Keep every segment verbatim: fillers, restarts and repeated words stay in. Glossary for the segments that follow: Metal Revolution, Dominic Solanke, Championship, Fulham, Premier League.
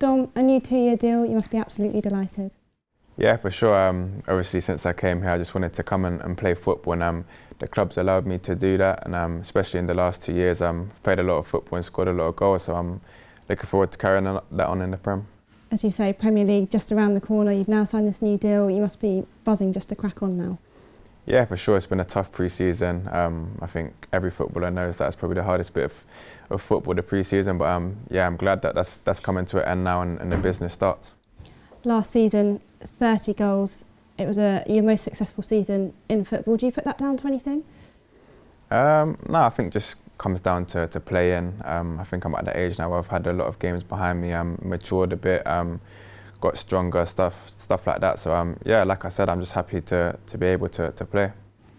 Dom, a new two-year deal, you must be absolutely delighted. Yeah, for sure. Um, obviously, since I came here, I just wanted to come and, and play football, and um, the club's allowed me to do that. And um, especially in the last two years, I've um, played a lot of football and scored a lot of goals, so I'm looking forward to carrying that on in the Prem. As you say, Premier League just around the corner. You've now signed this new deal. You must be buzzing just to crack on now. Yeah, for sure. It's been a tough pre-season. Um, I think every footballer knows that's probably the hardest bit of, of football, the pre-season. But um, yeah, I'm glad that that's, that's coming to an end now, and, and the business starts. Last season, thirty goals. It was a, your most successful season in football. Do you put that down to anything? Um, no, I think just comes down to, to playing. Um, I think I'm at the age now where I've had a lot of games behind me. I'm matured a bit, um, got stronger, stuff stuff like that. So um, yeah, like I said, I'm just happy to, to be able to, to play.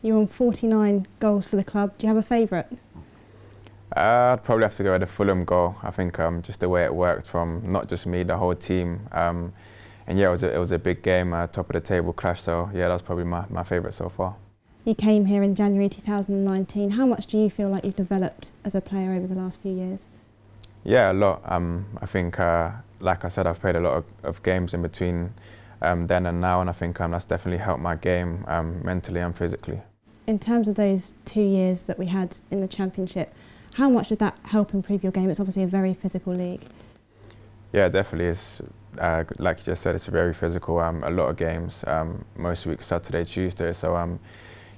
You're on forty-nine goals for the club. Do you have a favourite? Uh, I'd probably have to go with the Fulham goal. I think um, just the way it worked from not just me, the whole team. Um, And yeah, it was a, it was a big game, uh, top of the table clash, so yeah, that was probably my, my favourite so far. You came here in January two thousand nineteen. How much do you feel like you've developed as a player over the last few years? Yeah, a lot. Um, I think, uh, like I said, I've played a lot of, of games in between um, then and now, and I think um, that's definitely helped my game um, mentally and physically. In terms of those two years that we had in the Championship, how much did that help improve your game? It's obviously a very physical league. Yeah, definitely. It's, Uh, like you just said, it's very physical, um, a lot of games, um, most weeks, Saturday, Tuesday, so um,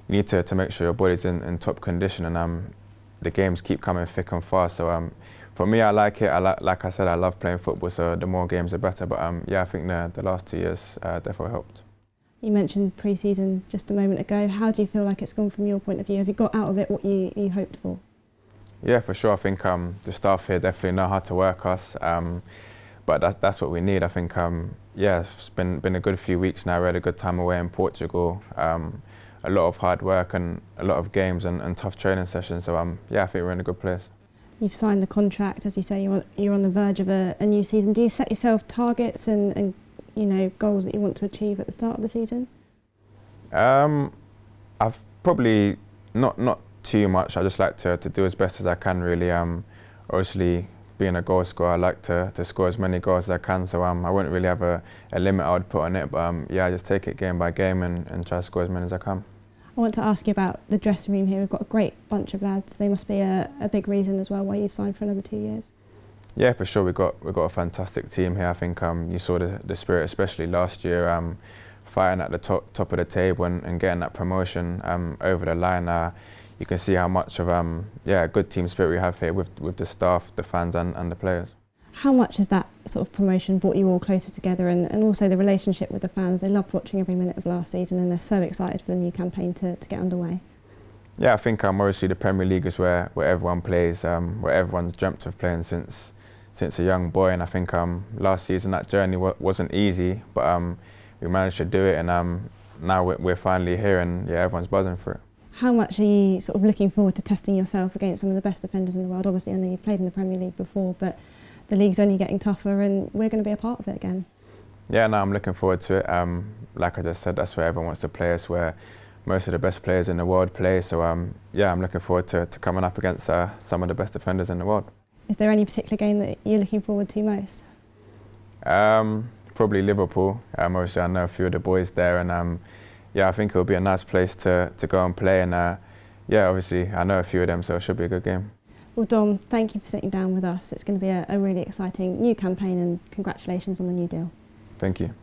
you need to, to make sure your body's in, in top condition, and um, the games keep coming thick and fast, so um, for me, I like it. I li like I said, I love playing football, so the more games, the better, but um, yeah, I think the, the last two years uh, definitely helped. You mentioned pre-season just a moment ago. How do you feel like it's gone from your point of view? Have you got out of it what you, you hoped for? Yeah, for sure. I think um, the staff here definitely know how to work us. Um, But that, that's what we need. I think, um, yeah, it's been, been a good few weeks now. We had a good time away in Portugal. Um, a lot of hard work and a lot of games and, and tough training sessions. So, um, yeah, I think we're in a good place. You've signed the contract, as you say, you're, you're on the verge of a, a new season. Do you set yourself targets and, and, you know, goals that you want to achieve at the start of the season? Um, I've probably not, not too much. I just like to, to do as best as I can, really. Um, obviously, being a goal scorer, I like to, to score as many goals as I can, so um, I wouldn't really have a, a limit I would put on it, but um, yeah, I just take it game by game and, and try to score as many as I can. I want to ask you about the dressing room here. We've got a great bunch of lads. They must be a, a big reason as well why you've signed for another two years. Yeah, for sure. We've got, we've got a fantastic team here. I think um, you saw the, the spirit, especially last year, um, fighting at the top, top of the table and, and getting that promotion um, over the line. Uh, You can see how much of um, yeah, a good team spirit we have here with, with the staff, the fans and, and the players. How much has that sort of promotion brought you all closer together, and, and also the relationship with the fans? They loved watching every minute of last season, and they're so excited for the new campaign to, to get underway. Yeah, I think um, obviously the Premier League is where, where everyone plays, um, where everyone's dreamt of playing since, since a young boy, and I think um, last season that journey w wasn't easy, but um, we managed to do it, and um, now we're, we're finally here, and yeah, everyone's buzzing for it. How much are you sort of looking forward to testing yourself against some of the best defenders in the world? Obviously, I know you've played in the Premier League before, but the league's only getting tougher, and we're going to be a part of it again. Yeah, no, I'm looking forward to it. Um, like I just said, that's where everyone wants to play. It's where most of the best players in the world play. So, um, yeah, I'm looking forward to, to coming up against uh, some of the best defenders in the world. Is there any particular game that you're looking forward to most? Um, probably Liverpool. Um, obviously, I know a few of the boys there, and um, yeah, I think it'll be a nice place to, to go and play, and uh, yeah, obviously I know a few of them, so it should be a good game. Well, Dom, thank you for sitting down with us. It's going to be a, a really exciting new campaign, and congratulations on the new deal. Thank you.